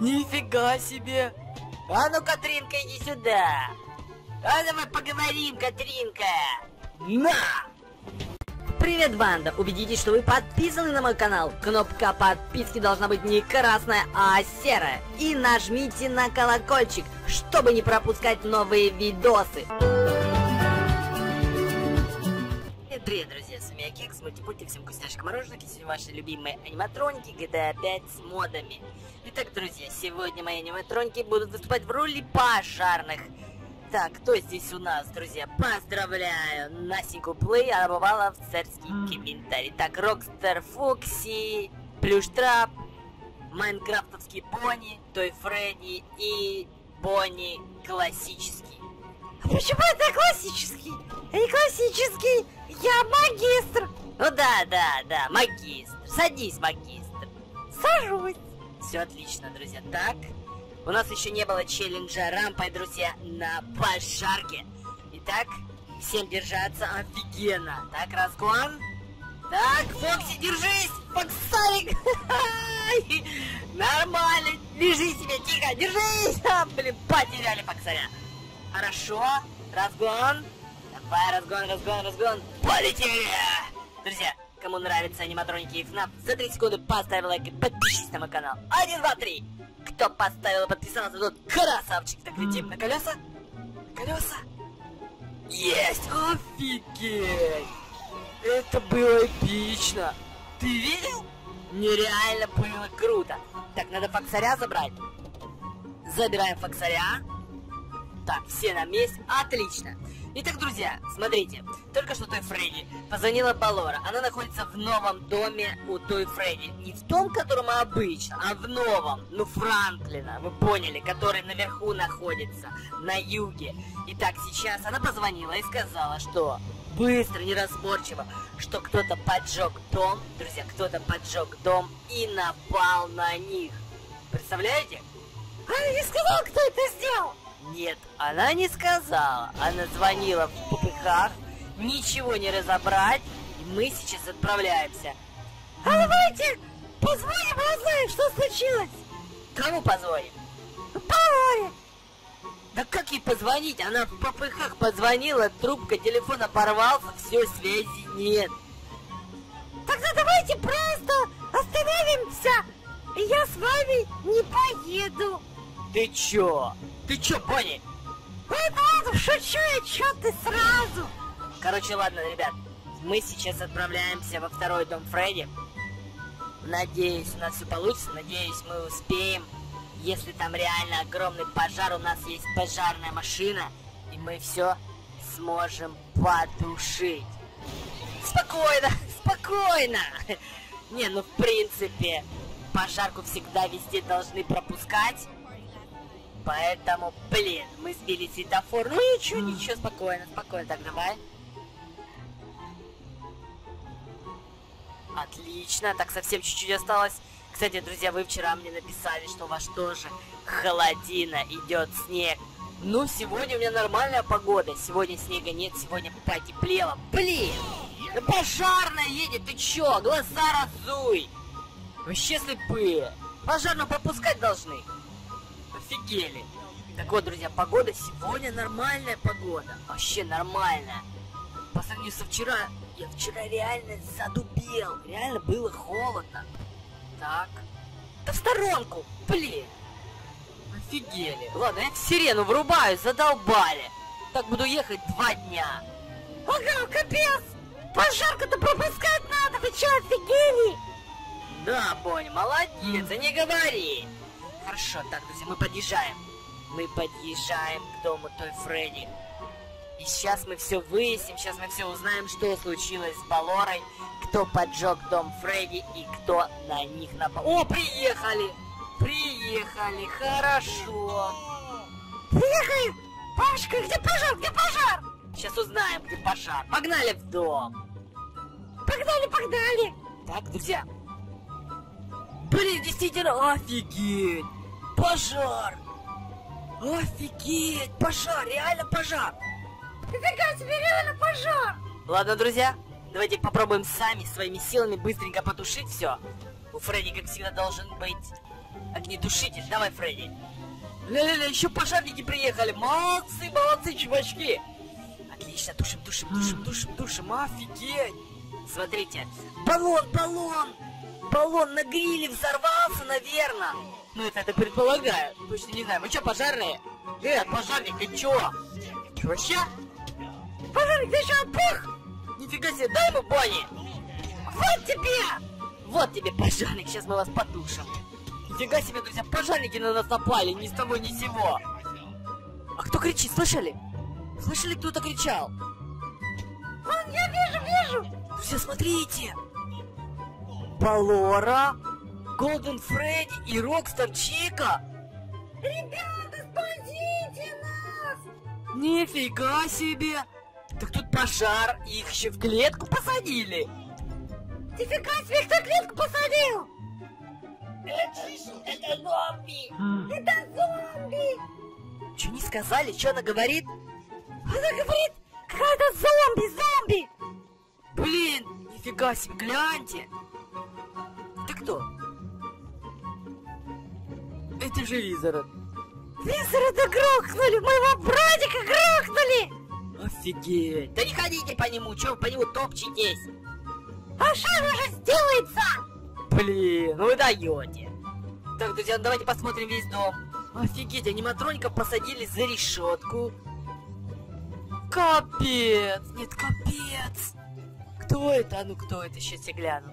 Нифига себе! А ну, Катринка, иди сюда! А давай поговорим, Катринка! На! Привет, банда! Убедитесь, что вы подписаны на мой канал. Кнопка подписки должна быть не красная, а серая. И нажмите на колокольчик, чтобы не пропускать новые видосы. Привет, друзья, с вами Кекс, Мультипультик, всем вкусняшек мороженок, и сегодня ваши любимые аниматроники GTA 5 с модами. Итак, друзья, сегодня мои аниматроники будут выступать в роли пожарных. Так, кто здесь у нас, друзья? Поздравляю Настеньку Плей, она бывала в царский комментарий. Так, Рокстар Фокси, Плюштрап, Майнкрафтовский Бонни, Той Фредди и Бонни классический. А почему это классический? И классический, я магистр. Ну да, магистр. Садись, магистр. Сажусь. Все отлично, друзья. Так, у нас еще не было челленджа рампой, друзья, на пожарке. Итак, всем держаться офигенно. Так, разгон. Так, Фокси, держись, Фоксарик. Нормально, лежи себе, тихо, держись. Блин, потеряли Фоксаря. Хорошо, разгон. Давай, разгон. Полетели! Друзья, кому нравятся аниматроники и ФНАФ, за 3 секунды поставь лайк и подпишись на мой канал. 1, 2, 3. Кто поставил и подписался, тот красавчик. Так, летим на колеса. Есть! Офигеть! Это было эпично. Ты видел? Нереально было круто. Так, надо Фоксаря забрать. Забираем Фоксаря. Так, все на месте. Отлично. Итак, друзья, смотрите. Только что Той Фредди позвонила Балора. Она находится в новом доме у Той Фредди. Не в том, котором обычно, а в новом. Ну, Франклина, вы поняли, который наверху находится, на юге. Итак, сейчас она позвонила и сказала, что быстро, неразборчиво, что кто-то поджег дом. Друзья, кто-то поджег дом и напал на них. Представляете? Она не сказала, кто это сделал. Нет, она не сказала. Она звонила в попыхах, ничего не разобрать, и мы сейчас отправляемся. А давайте позвоним, узнаем, что случилось. Кому позвоним? Балоре. Да как ей позвонить? Она в попыхах позвонила, трубка телефона порвался, все, связи нет. Тогда давайте просто остановимся, и я с вами не поеду. Ты чё? Ты чё, Бонни? Ой, ладно, шучу я, чё ты сразу? Короче, ладно, ребят, мы сейчас отправляемся во второй дом Фредди. Надеюсь, у нас все получится, надеюсь, мы успеем. Если там реально огромный пожар, у нас есть пожарная машина, и мы все сможем потушить. Спокойно, спокойно! Не, ну, в принципе, пожарку всегда везде должны пропускать. Поэтому, блин, мы сбили светофор. Ну ничего, спокойно, так, давай. Отлично, так, совсем чуть-чуть осталось. Кстати, друзья, вы вчера мне написали, что у вас тоже холодина, идет снег. Ну, сегодня у меня нормальная погода. Сегодня снега нет, сегодня потеплело. Блин, да пожарная едет, ты чё, глаза разуй. Вообще слепые. Пожарную пропускать должны. Офигели. Так вот, друзья, погода сегодня нормальная погода. Вообще нормальная. По сравнению со вчера, я вчера реально задубел. Реально было холодно. Так. Да в сторонку, блин. Офигели. Ладно, я сирену врубаю, задолбали. Так буду ехать 2 дня. Ага, капец. Пожарку-то пропускать надо, вы чё, офигели? Да, Бонни, молодец, и не говори. Хорошо, так, друзья, мы подъезжаем. Мы подъезжаем к дому Той Фредди. И сейчас мы все выясним, сейчас мы все узнаем, что случилось с Балорой, кто поджег дом Фредди и кто на них напал. О, приехали! Приехали, хорошо. Приехали! Пашка, где пожар? Где пожар? Сейчас узнаем, где пожар. Погнали в дом. Погнали, погнали! Так, друзья. Блин, действительно, офигеть! Пожар! Офигеть! Пожар! Реально пожар! Нифига себе, реально пожар! Ладно, друзья, давайте попробуем сами, своими силами быстренько потушить все. У Фредди, как всегда, должен быть Огнетушитель, давай, Фредди. Ля-ля-ля, еще пожарники приехали. Молодцы, молодцы, чувачки. Отлично, тушим, тушим, тушим, тушим, тушим. Офигеть. Смотрите. Баллон на гриле взорвался, наверное. Ну, это предполагаю. Точно не знаю. Вы что, пожарные? Э, пожарник, ты чё? Вообще? Пожарник, ты чё, пух? Нифига себе, дай ему Бонни. Вот тебе! Вот тебе, пожарник, сейчас мы вас потушим. Нифига себе, друзья, пожарники на нас напали, ни с того, ни с сего. А кто кричит, слышали? Слышали, кто-то кричал? Вон, я вижу, вижу! Друзья, смотрите! Балора, Голден Фредди и Рокстар Чика. Ребята, спасите нас! Нифига себе! Так тут пожар, их еще в клетку посадили. Нифига себе, кто клетку посадил? Это зомби! Это зомби! Че не сказали, что она говорит? Она говорит, какая-то зомби! Блин, нифига себе, гляньте! Ты кто? Это же Визора. Визора-то грохнули, моего братика грохнули! Офигеть! Да не ходите по нему, че вы по нему топчетесь? А что уже сделается? Блин, ну вы даете. Так, друзья, ну давайте посмотрим весь дом. Офигеть, аниматроника посадили за решетку. Капец, нет, капец. Кто это? А ну кто это? Сейчас я гляну.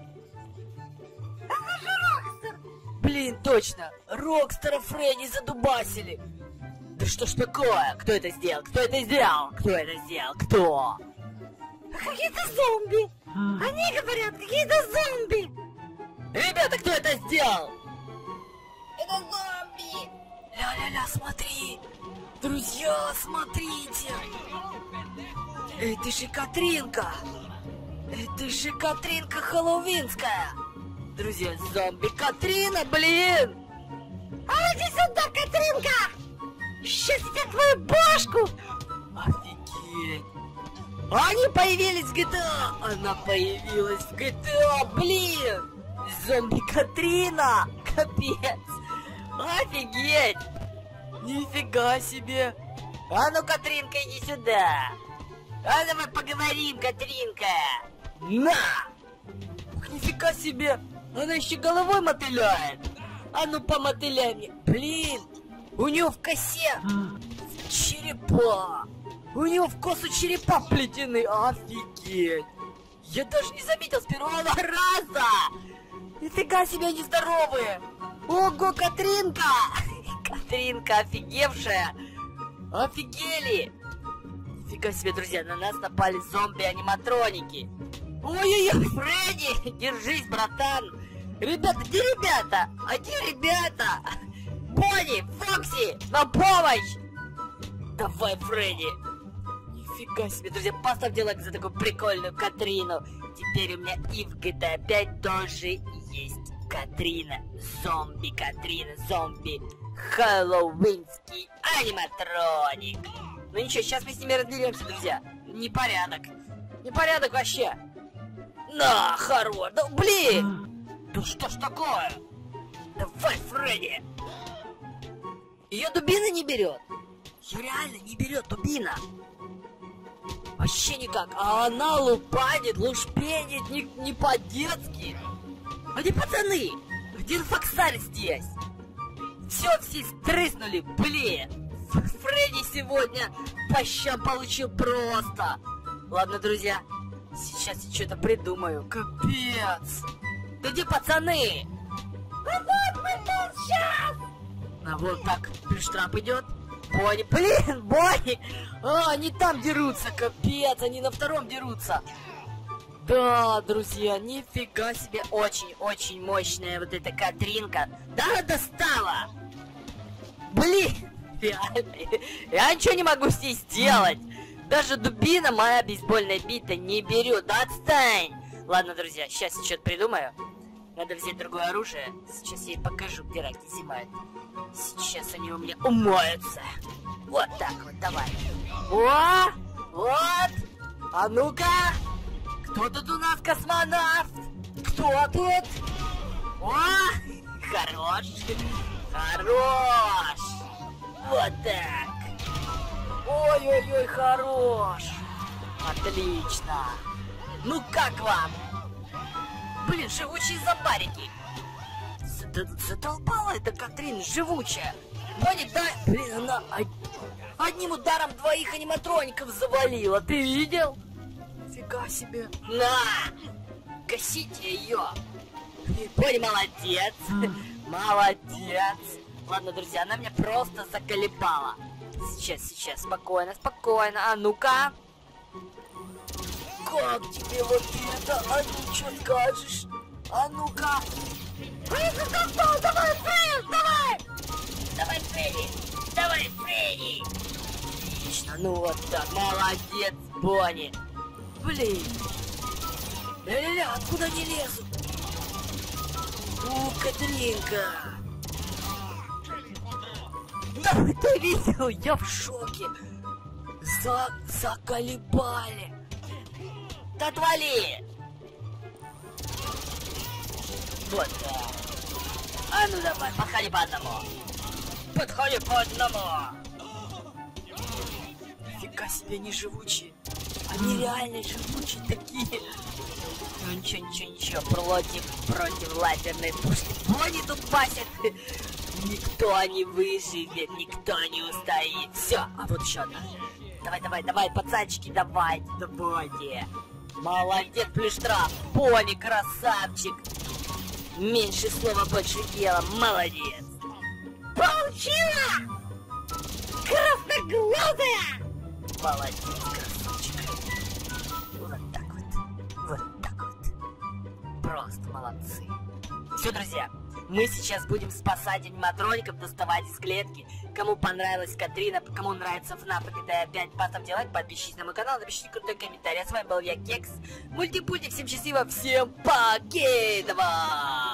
Это же Рокстар. Блин, точно. Рокстара Фредди задубасили. Да что ж такое? Кто это сделал? Кто это сделал? Кто это сделал? Кто? Какие-то зомби. Они говорят, какие-то зомби. Ребята, кто это сделал? Это зомби. Ля-ля-ля, смотри. Друзья, смотрите. Это же Катринка. Это же Катринка Хэллоуинская. Друзья, зомби Катрина, блин. А ну иди сюда, Катринка. Сейчас я твою башку. Офигеть. Они появились в GTA! Она появилась в GTA, блин! Зомби Катрина! Капец! Офигеть! Нифига себе! А ну, Катринка, иди сюда! А давай поговорим, Катринка! На! Ух, нифига себе! Она еще головой мотыляет! А ну, помотыляй мне! Блин! У нее в косе черепа! У него в косу черепа плетены, офигеть! Я даже не заметил с первого раза! Нифига себе, они здоровые! Ого, Катринка! Катринка офигевшая! Офигели! Нифига себе, друзья, на нас напали зомби-аниматроники! Ой-ой-ой, Фредди! Держись, братан! Ребята, где ребята? А где ребята? Бонни, Фокси, на помощь! Давай, Фредди! Нифига себе, друзья, поставьте лайк за такую прикольную Катрину. Теперь у меня и в GTA 5 тоже есть Катрина. Зомби Катрина, зомби Хэллоуинский аниматроник. Ну ничего, сейчас мы с ними разберемся, друзья. Непорядок. Непорядок вообще. На, хорош. Да, блин. Да что ж такое? Давай, Фредди. Ее дубина не берет. Ее реально не берет дубина. Вообще никак, а она лупанит, лушпенит, не по-детски. А где пацаны? Где Рокстар здесь? Все стрыснули, блин. Фредди сегодня по щам получил просто. Ладно, друзья, сейчас я что-то придумаю. Капец. Да где пацаны? А вот пацан сейчас. А вот так, штраф идет. Бонни, блин, Бонни! А, они там дерутся, капец, они на втором дерутся. Да, друзья, нифига себе, очень-очень мощная вот эта Катринка. Да, она достала! Блин, реально, я ничего не могу с ней сделать. Даже дубина моя бейсбольная бита не берет, да отстань! Ладно, друзья, сейчас я что-то придумаю. Надо взять другое оружие. Сейчас я ей покажу, где раки зимают. Сейчас они у меня умоются. Вот так вот, давай. О! Вот! А ну-ка! Кто тут у нас космонавт? Кто тут? О! Хорош! Хорош! Вот так! Ой-ой-ой, хорош! Отлично! Ну как вам? Блин, живучие зомбарики! Затолпала эта Катрина живучая! Понял, да? Блин, она одним ударом двоих аниматроников завалила, ты видел? Фига себе! На! Косите ее! Понял, молодец! Молодец! Ладно, друзья, она меня просто заколебала. Сейчас, спокойно, спокойно. А ну-ка. Как тебе вот это? А ну что скажешь? А ну-ка. Давай, Фредди, давай! Давай, Фредди! Давай, Фредди! Отлично, ну вот так. Молодец, Бонни. Блин. Ля-ля-ля, откуда они лезут? У, Катринка. Да ты видел, я в шоке. Заколебали. Да отвали. Вот так. А ну давай, подходи по одному. Подходи по одному. Фига себе, не живучие. Они реально живучие такие. Ну ничего, против лазерной пушки. Они тут пасят. Никто не выживет, никто не устоит. Все, а вот еще одна. Давай, пацанчики, давайте. Молодец, плюс штраф. Пони, красавчик. Меньше слова, больше дела. Молодец. Получила! Красноглазая! Молодец, красавчик. Вот так вот. Просто молодцы. Все, друзья. Мы сейчас будем спасать аниматроников, доставать из клетки. Кому понравилась Катрина, кому нравится ФНАФ и GTA 5, поставьте лайк, подпишитесь на мой канал, напишите крутой комментарий. А с вами был я, Кекс, Мультипультик, всем счастливо, всем покедова!